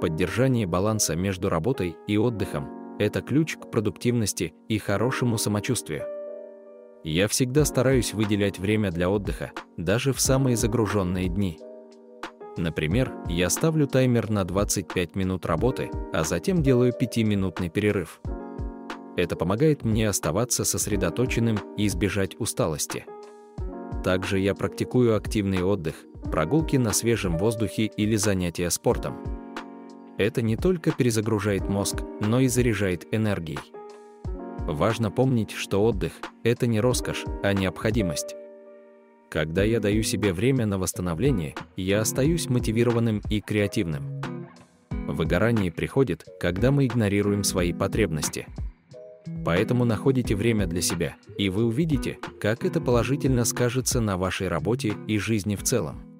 Поддержание баланса между работой и отдыхом – это ключ к продуктивности и хорошему самочувствию. Я всегда стараюсь выделять время для отдыха, даже в самые загруженные дни. Например, я ставлю таймер на 25 минут работы, а затем делаю 5-минутный перерыв. Это помогает мне оставаться сосредоточенным и избежать усталости. Также я практикую активный отдых, прогулки на свежем воздухе или занятия спортом. Это не только перезагружает мозг, но и заряжает энергией. Важно помнить, что отдых – это не роскошь, а необходимость. Когда я даю себе время на восстановление, я остаюсь мотивированным и креативным. Выгорание приходит, когда мы игнорируем свои потребности. Поэтому находите время для себя, и вы увидите, как это положительно скажется на вашей работе и жизни в целом.